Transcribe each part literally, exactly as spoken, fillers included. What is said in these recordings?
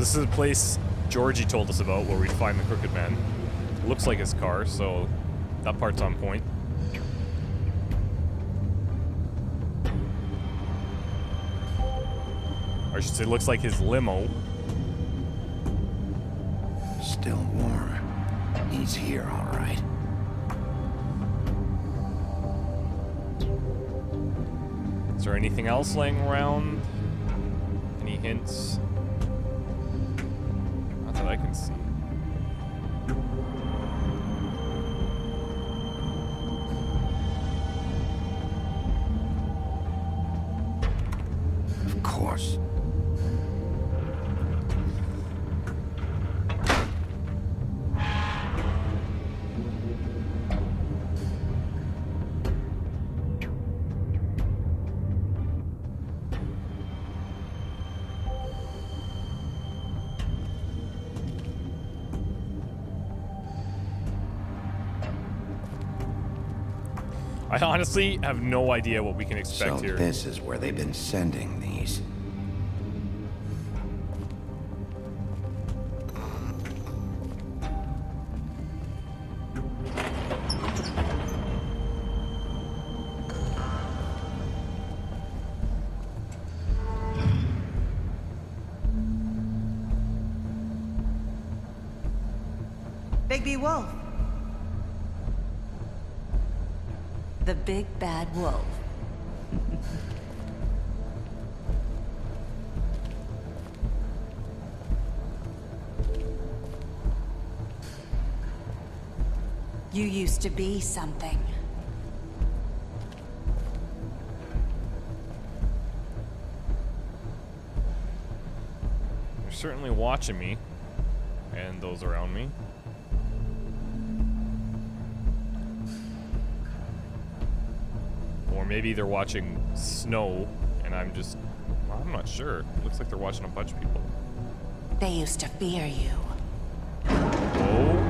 This is a place Georgie told us about where we'd find the Crooked Man. Looks like his car, so that part's on point. Or I should say, looks like his limo. Still warm. He's here, all right. Is there anything else laying around? Any hints? Not that I can see. Of course. I honestly have no idea what we can expect here. So this is where they've been sending these. Bigby Wolf. The big bad wolf. You used to be something. They're certainly watching me and those around me. Maybe they're watching Snow, and I'm just, well, I'm not sure. Looks like they're watching a bunch of people. They used to fear you. Oh.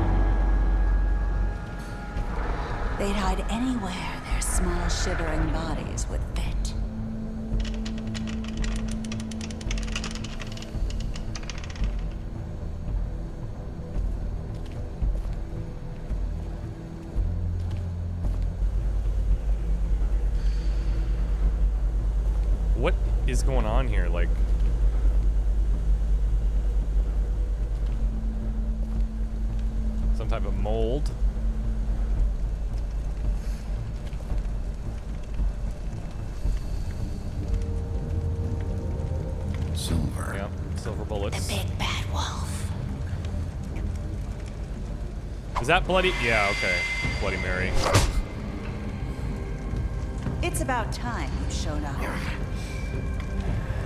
They'd hide anywhere their small, shivering bodies would fit. Is going on here? Like, some type of mold. Silver. Yeah, silver bullets. The big bad wolf. Is that bloody? Yeah, okay. Bloody Mary. It's about time you showed up.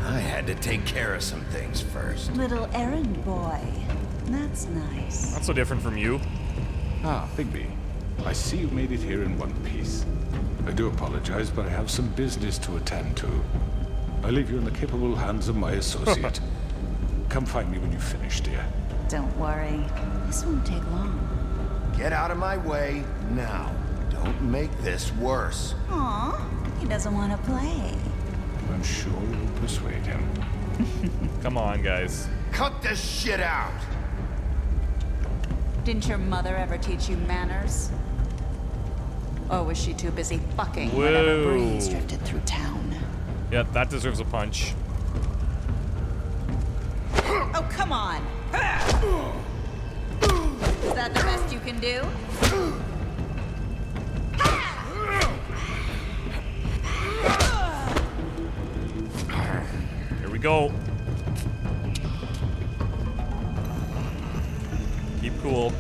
I had to take care of some things first. Little errand boy. That's nice. Not so different from you. Ah, Bigby. I see you made it here in one piece. I do apologize, but I have some business to attend to. I leave you in the capable hands of my associate. Come find me when you finish, dear. Don't worry. This won't take long. Get out of my way now. Don't make this worse. Aw, he doesn't want to play. I'm sure you'll persuade him. Come on, guys. Cut this shit out! Didn't your mother ever teach you manners? Or was she too busy fucking Whoa. whenever breeze drifted through town? Yep, that deserves a punch. Oh, come on! Is that the best you can do? Go. Keep cool.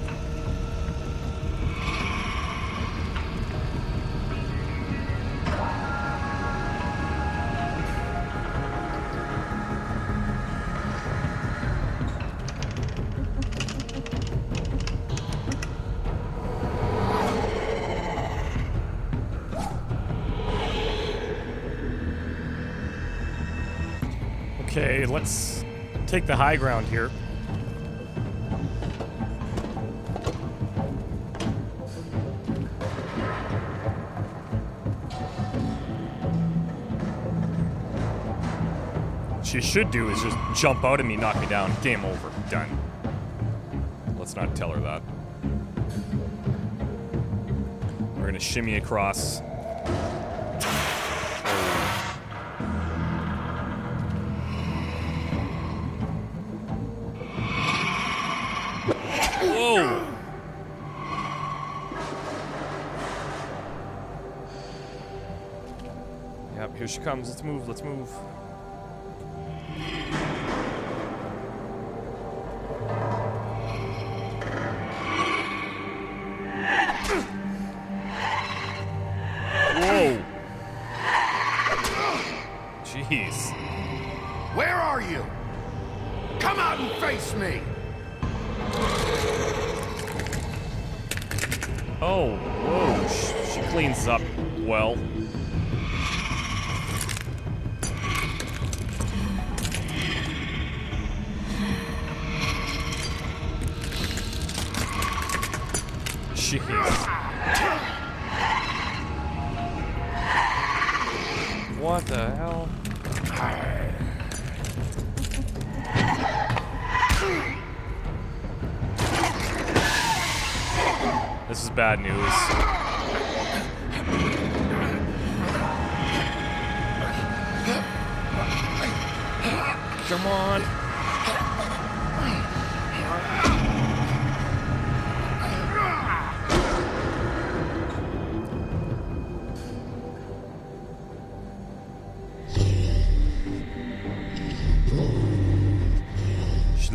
Okay, let's take the high ground here. she should do is just jump out at me, knock me down, game over, done. Let's not tell her that. We're gonna shimmy across. Whoa! Yep, here she comes. Let's move, let's move. Whoa! Jeez. Where are you? Come out and face me! Oh, whoa. She, she cleans up well. Jeez. What the hell? This is bad news. Come on.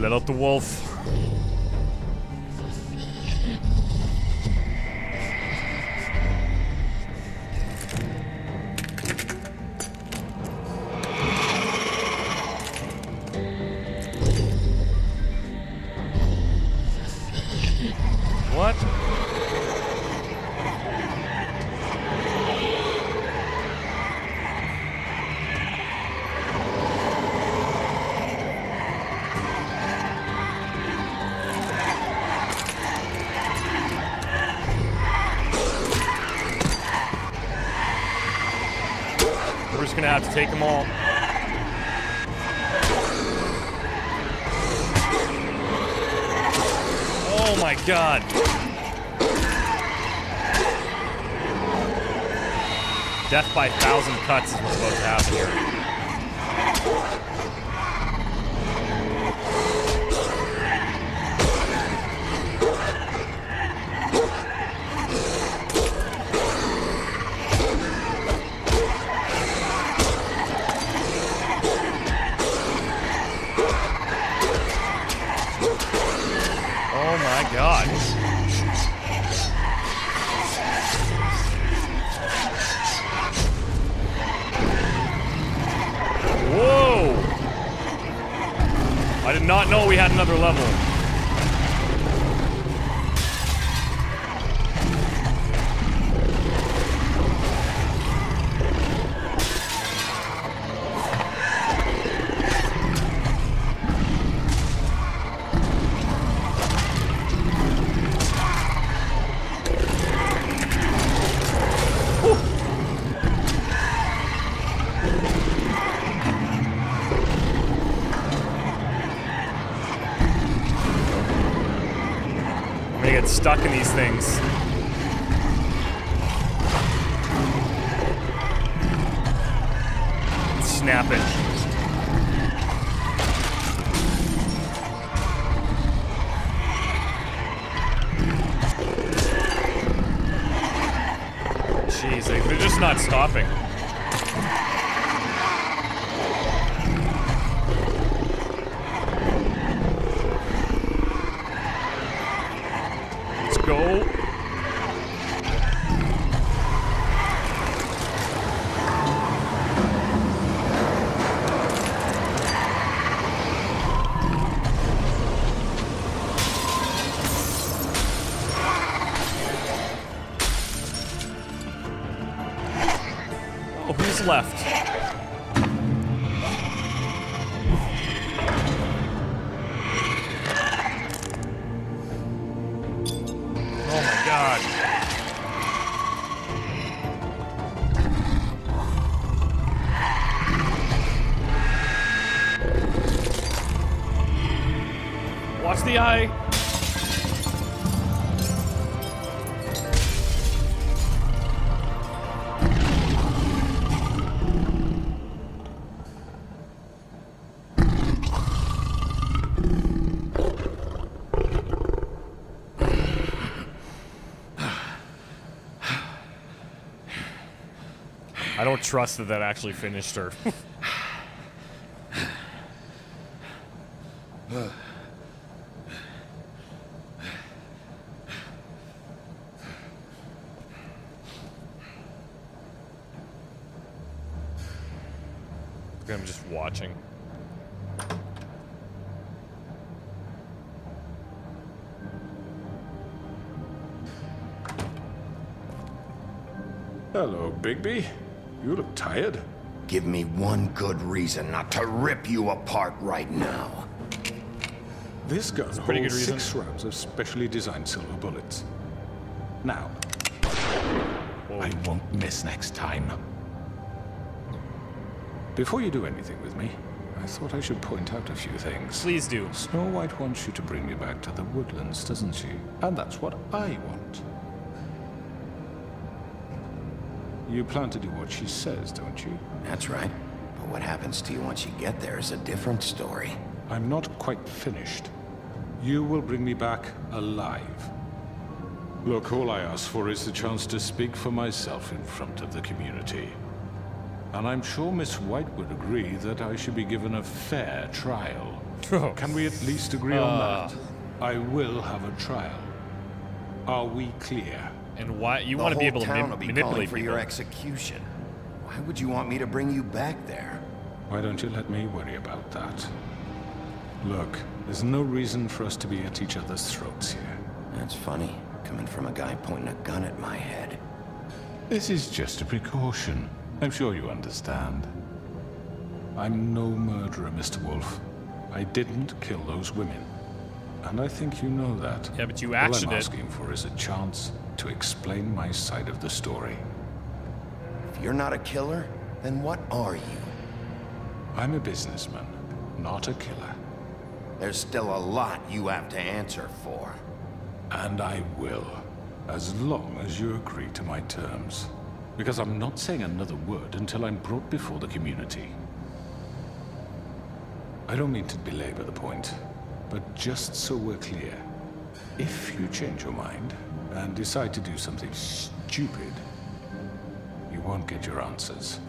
Let out the wolf. What? Gonna have to take them all. Oh my god. Death by thousand cuts is what's about to happen here. God. Whoa! I did not know we had another level. Get stuck in these things. Snap it. Jeez, they're just not stopping. Oh, who's left? Oh my god. the eye. I don't trust that that actually finished her. I'm just watching. Hello, Bigby. You look tired. Give me one good reason not to rip you apart right now. This gun holds six rounds of specially designed silver bullets. Now, oh. I won't miss next time. Before you do anything with me, I thought I should point out a few things. Please do. Snow White wants you to bring me back to the woodlands, doesn't she? And that's what I want. You plan to do what she says, don't you? That's right. But what happens to you once you get there is a different story. I'm not quite finished. You will bring me back alive. Look, all I ask for is the chance to speak for myself in front of the community. And I'm sure Miss White would agree that I should be given a fair trial. Can we at least agree uh. on that? I will have a trial. Are we clear? And why you want to be able to ma be manipulate for people. Your execution? Why would you want me to bring you back there? Why don't you let me worry about that? Look, there's no reason for us to be at each other's throats here. That's funny, coming from a guy pointing a gun at my head. This is just a precaution. I'm sure you understand. I'm no murderer, Mister Wolf. I didn't kill those women. And I think you know that. Yeah, but you actioned it. All I'm asking for is a chance to explain my side of the story. If you're not a killer, then what are you? I'm a businessman, not a killer. There's still a lot you have to answer for. And I will, as long as you agree to my terms. Because I'm not saying another word until I'm brought before the community. I don't mean to belabor the point, but just so we're clear, if you change your mind, and decide to do something stupid, you won't get your answers.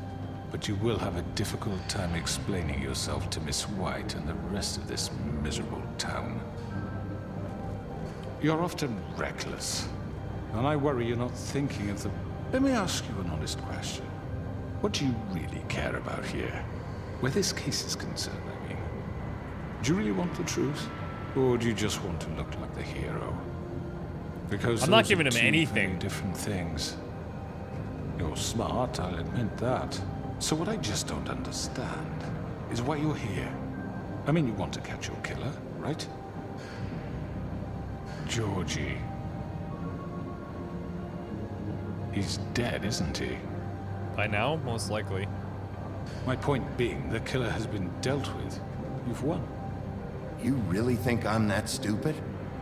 But you will have a difficult time explaining yourself to Miss White and the rest of this miserable town. You're often reckless, and I worry you're not thinking of the... Let me ask you an honest question. What do you really care about here? Where this case is concerned, I mean. Do you really want the truth? Or do you just want to look like the hero? Because I'm not giving him anything. Different things. You're smart, I'll admit that. So what I just don't understand is why you're here. I mean, you want to catch your killer, right? Georgie. He's dead, isn't he? By now, most likely. My point being, the killer has been dealt with. You've won. You really think I'm that stupid?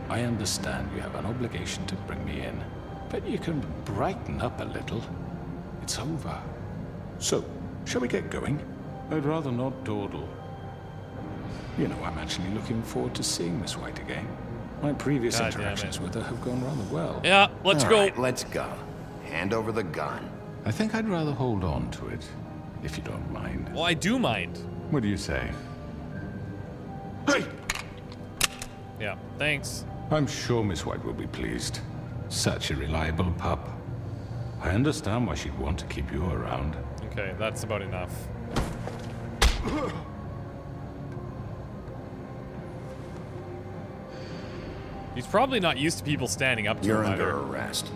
I understand you have an obligation to bring me in, but you can brighten up a little. It's over. So, shall we get going? I'd rather not dawdle. You know, I'm actually looking forward to seeing Miss White again. My previous God interactions with her have gone rather well. Yeah, let's All go. Right, let's go. Hand over the gun. I think I'd rather hold on to it, if you don't mind. Well, I do mind. What do you say? Hey! Yeah, thanks. I'm sure Miss White will be pleased. Such a reliable pup. I understand why she'd want to keep you around. Okay, that's about enough. He's probably not used to people standing up to him. You're under arrest.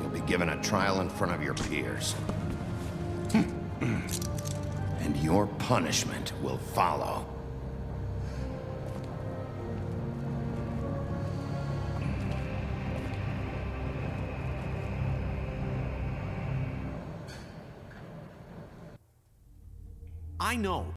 You'll be given a trial in front of your peers. And your punishment will follow. I know